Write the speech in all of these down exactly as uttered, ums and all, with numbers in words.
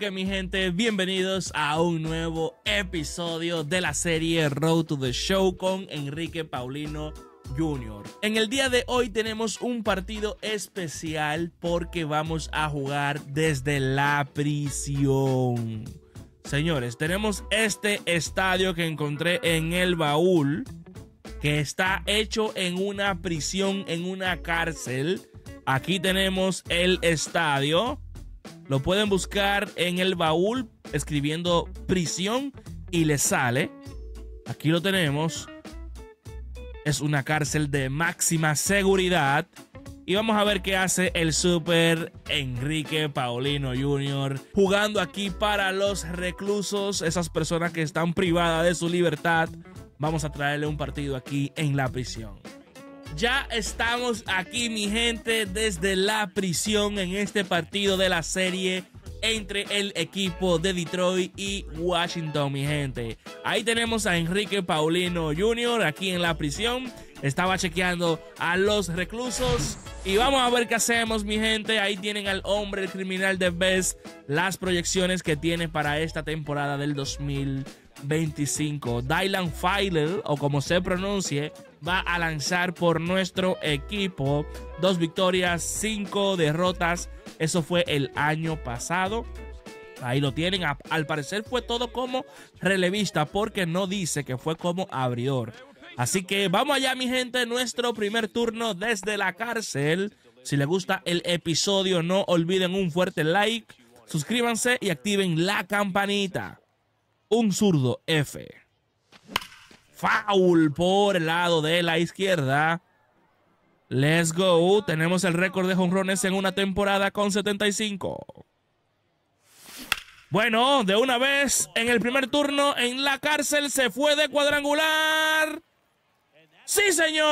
que, mi gente, bienvenidos a un nuevo episodio de la serie Road to the Show con Enrique Paulino junior En el día de hoy tenemos un partido especial porque vamos a jugar desde la prisión. Señores, tenemos este estadio que encontré en el baúl, que está hecho en una prisión, en una cárcel. Aquí tenemos el estadio. Lo pueden buscar en el baúl escribiendo prisión y les sale. Aquí lo tenemos. Es una cárcel de máxima seguridad. Y vamos a ver qué hace el super Enrique Paulino junior jugando aquí para los reclusos, esas personas que están privadas de su libertad. Vamos a traerle un partido aquí en la prisión. Ya estamos aquí, mi gente, desde la prisión en este partido de la serie entre el equipo de Detroit y Washington, mi gente. Ahí tenemos a Enrique Paulino junior aquí en la prisión. Estaba chequeando a los reclusos y vamos a ver qué hacemos, mi gente. Ahí tienen al hombre, el criminal de Best, las proyecciones que tiene para esta temporada del dos mil veinticinco. Dylan Feiler, o como se pronuncie, va a lanzar por nuestro equipo. Dos victorias, cinco derrotas. Eso fue el año pasado. Ahí lo tienen. Al parecer fue todo como relevista porque no dice que fue como abridor. Así que vamos allá, mi gente. Nuestro primer turno desde la cárcel. Si les gusta el episodio, no olviden un fuerte like. Suscríbanse y activen la campanita. Un zurdo F. Foul por el lado de la izquierda. Let's go. Tenemos el récord de jonrones en una temporada con setenta y cinco. Bueno, de una vez, en el primer turno en la cárcel se fue de cuadrangular. ¡Sí, señor!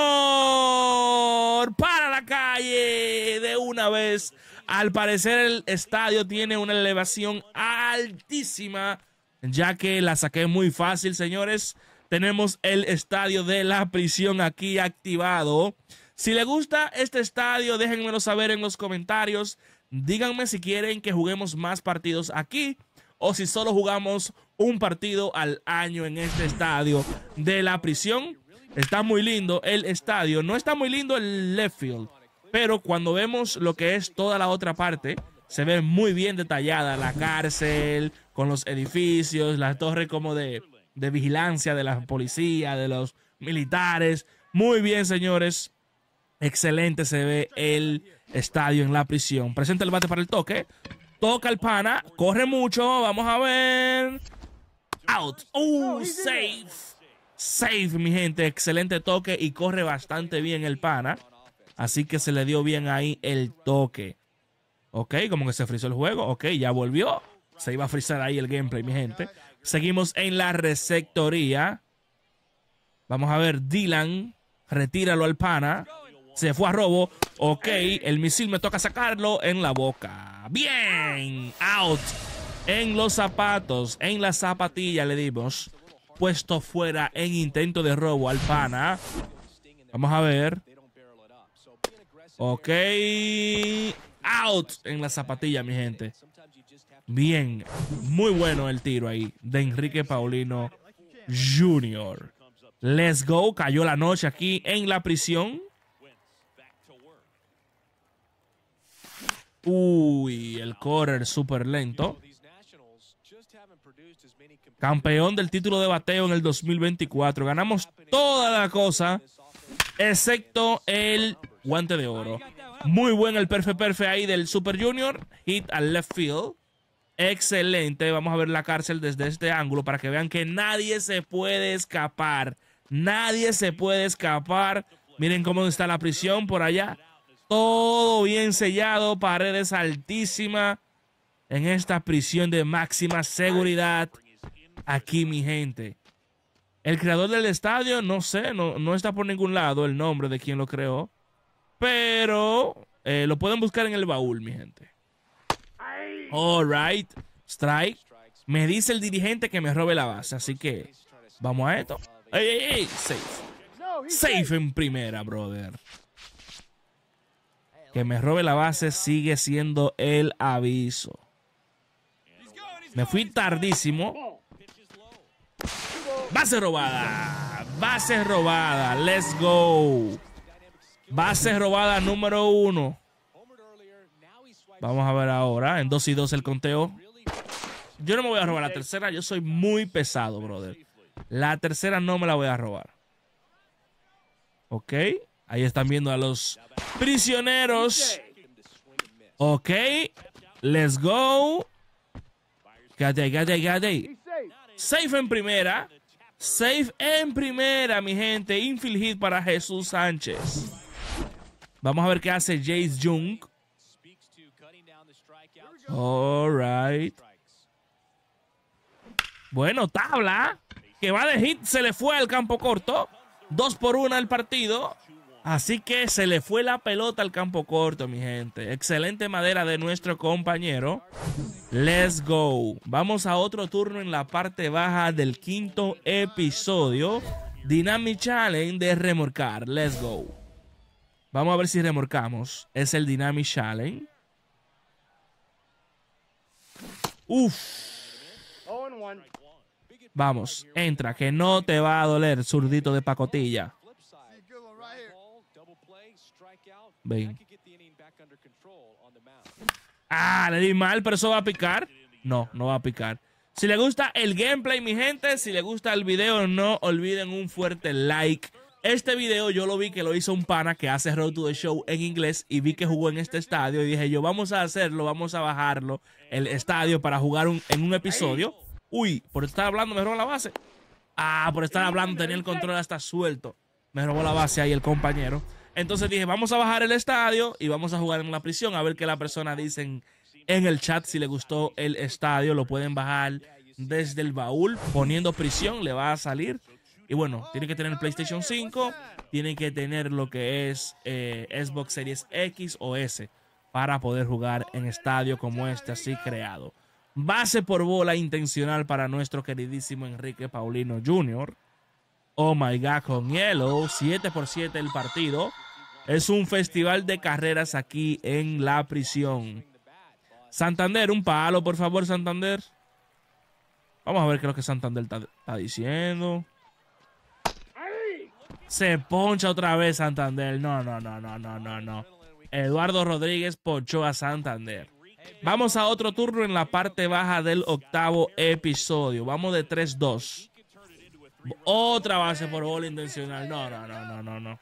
¡Para la calle! De una vez. Al parecer el estadio tiene una elevación altísima, ya que la saqué muy fácil, señores. Tenemos el estadio de la prisión aquí activado. Si les gusta este estadio, déjenmelo saber en los comentarios. Díganme si quieren que juguemos más partidos aquí o si solo jugamos un partido al año en este estadio de la prisión. Está muy lindo el estadio. No está muy lindo el left field, pero cuando vemos lo que es toda la otra parte, se ve muy bien detallada la cárcel, con los edificios, las torres como de... de vigilancia, de la policía, de los militares. Muy bien, señores. Excelente se ve el estadio en la prisión. Presenta el bate para el toque. Toca el pana. Corre mucho. Vamos a ver. Out. ¡Oh, safe! Safe, mi gente. Excelente toque y corre bastante bien el pana. Así que se le dio bien ahí el toque. Ok, como que se frizó el juego. Ok, ya volvió. Se iba a frizar ahí el gameplay, mi gente. Seguimos en la receptoría. Vamos a ver, Dylan. Retíralo al pana. Se fue a robo. Ok, el misil me toca sacarlo en la boca. Bien. Out. En los zapatos, en la zapatilla le dimos. Puesto fuera en intento de robo al pana. Vamos a ver. Ok. Out. En la zapatilla, mi gente. Bien, muy bueno el tiro ahí de Enrique Paulino junior Let's go, cayó la noche aquí en la prisión. Uy, el correr súper lento. Campeón del título de bateo en el dos mil veinticuatro. Ganamos toda la cosa, excepto el guante de oro. Muy buen el perfe perfe ahí del Super Junior. Hit al left field. Excelente. Vamos a ver la cárcel desde este ángulo para que vean que nadie se puede escapar. Nadie se puede escapar. Miren cómo está la prisión por allá. Todo bien sellado. Paredes altísimas. En esta prisión de máxima seguridad. Aquí, mi gente. El creador del estadio, no sé, no, no está por ningún lado el nombre de quien lo creó. Pero eh, lo pueden buscar en el baúl, mi gente. All right. Strike. Me dice el dirigente que me robe la base. Así que vamos a esto. ¡Ey, ey, ey! Safe. Safe en primera, brother. Que me robe la base sigue siendo el aviso. Me fui tardísimo. Base robada. Base robada. Let's go. Base robada número uno. Vamos a ver ahora. En dos y dos el conteo. Yo no me voy a robar la tercera. Yo soy muy pesado, brother. La tercera no me la voy a robar. Ok. Ahí están viendo a los prisioneros. Ok. Let's go. Quédate ahí, quédate ahí, quédate ahí. Safe en primera. Safe en primera, mi gente. Infield hit para Jesús Sánchez. Vamos a ver qué hace Jace Jung. All right. Bueno, tabla. Que va de hit. Se le fue al campo corto. Dos por una el partido. Así que se le fue la pelota al campo corto, mi gente. Excelente madera de nuestro compañero. Let's go. Vamos a otro turno en la parte baja del quinto episodio. Dynamic Challenge de remorcar. Let's go. Vamos a ver si remorcamos. Es el Dynamic Challenge. Uf. Vamos, entra, que no te va a doler, zurdito de pacotilla. Ven. Ah, le di mal, pero eso va a picar. No, no va a picar. Si le gusta el gameplay, mi gente, si le gusta el video, no olviden un fuerte like. Este video yo lo vi que lo hizo un pana que hace Road to the Show en inglés y vi que jugó en este estadio y dije yo, vamos a hacerlo, vamos a bajarlo, el estadio para jugar un, en un episodio. Uy, por estar hablando me robó la base. Ah, por estar hablando tenía el control hasta suelto. Me robó la base ahí el compañero. Entonces dije, vamos a bajar el estadio y vamos a jugar en la prisión. A ver qué la persona dicen en el chat. Si le gustó el estadio, lo pueden bajar desde el baúl. Poniendo prisión, le va a salir. Y bueno, tienen que tener el PlayStation cinco. Tienen que tener lo que es eh, Xbox Series X o S. Para poder jugar en estadio como este así creado. Base por bola intencional para nuestro queridísimo Enrique Paulino junior Oh my God, con hielo. siete por siete el partido. Es un festival de carreras aquí en la prisión. Santander, un palo, por favor, Santander. Vamos a ver qué es lo que Santander está diciendo. Se poncha otra vez Santander. No, no, no, no, no, no, no. Eduardo Rodríguez ponchó a Santander. Vamos a otro turno en la parte baja del octavo episodio. Vamos de tres dos. Otra base por bola intencional. No, no, no, no, no, no.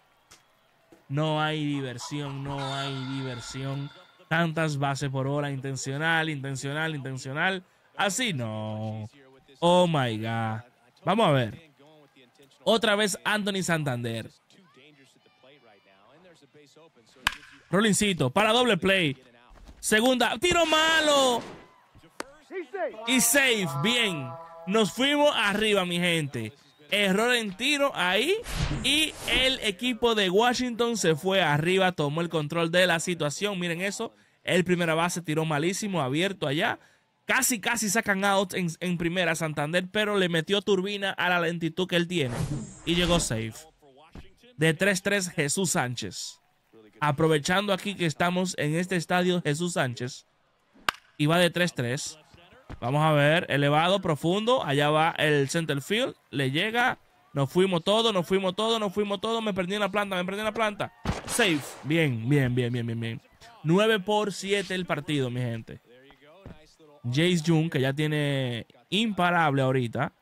No hay diversión, no hay diversión. Tantas bases por bola intencional, intencional, intencional. Así no. Oh my God. Vamos a ver. Otra vez Anthony Santander. Rolincito para doble play. Segunda, tiro malo. Y safe, bien. Nos fuimos arriba, mi gente. Error en tiro ahí. Y el equipo de Washington se fue arriba, tomó el control de la situación. Miren eso. El primera base tiró malísimo, abierto allá. Casi, casi sacan out en, en primera Santander, pero le metió turbina a la lentitud que él tiene. Y llegó safe. De tres tres Jesús Sánchez. Aprovechando aquí que estamos en este estadio Jesús Sánchez. Y va de tres tres. Vamos a ver. Elevado, profundo. Allá va el center field. Le llega. Nos fuimos todos, nos fuimos todos, nos fuimos todos. Me perdí en la planta, me perdí en la planta. Safe. Bien, bien, bien, bien, bien, bien. nueve por siete el partido, mi gente. Jace Jung, que ya tiene imparable ahorita.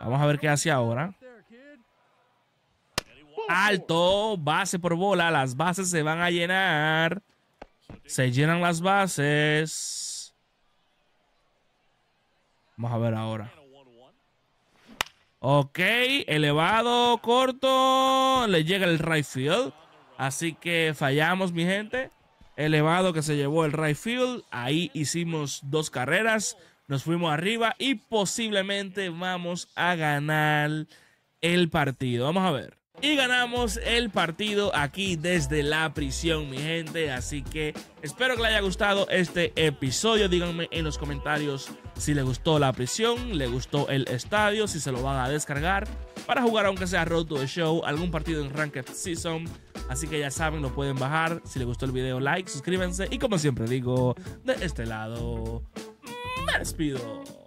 Vamos a ver qué hace ahora. Alto, base por bola, las bases se van a llenar. Se llenan las bases. Vamos a ver ahora. Ok, elevado, corto. Le llega el right field. Así que fallamos, mi gente. Elevado que se llevó el right field. Ahí hicimos dos carreras. Nos fuimos arriba y posiblemente vamos a ganar el partido. Vamos a ver. Y ganamos el partido aquí desde la prisión, mi gente. Así que espero que les haya gustado este episodio. Díganme en los comentarios si les gustó la prisión, les gustó el estadio, si se lo van a descargar para jugar aunque sea Road to the Show, algún partido en Ranked Season. Así que ya saben, lo pueden bajar. Si les gustó el video, like, suscríbanse. Y como siempre digo, de este lado... Cáspido.